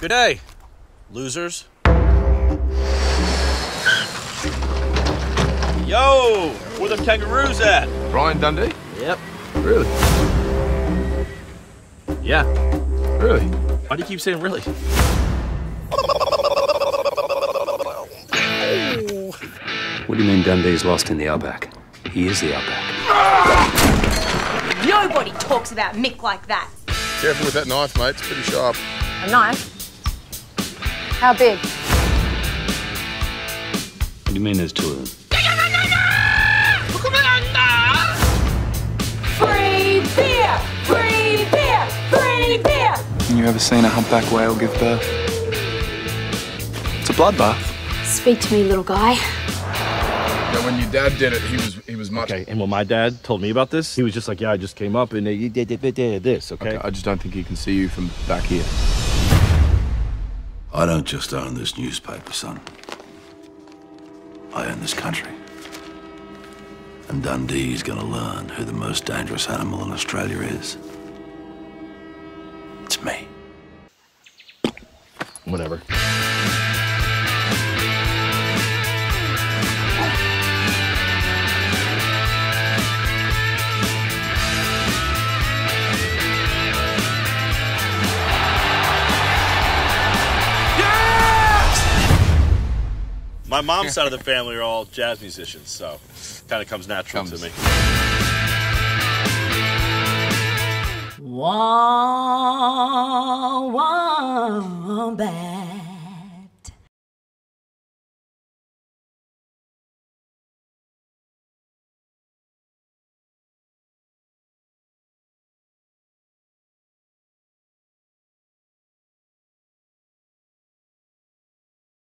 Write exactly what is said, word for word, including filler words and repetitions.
Good day, losers. Yo, where them kangaroos at? Brian Dundee? Yep. Really? Yeah. Really? Why do you keep saying really? What do you mean Dundee's lost in the outback? He is the outback. Nobody talks about Mick like that. Careful with that knife, mate. It's pretty sharp. A knife? How big? What do you mean there's two of them? Free beer! Free beer! Free beer! Have you ever seen a humpback whale give birth? It's a bloodbath. Speak to me, little guy. Yeah, when your dad did it, he was he was much. Okay, and when my dad told me about this, he was just like, yeah, I just came up and they did this, okay? Okay, I just don't think he can see you from back here. I don't just own this newspaper, son. I own this country. And Dundee's gonna learn who the most dangerous animal in Australia is. It's me. Whatever. My mom's side of the family are all jazz musicians, so it kind of comes natural comes. to me. Wah, wah, wah,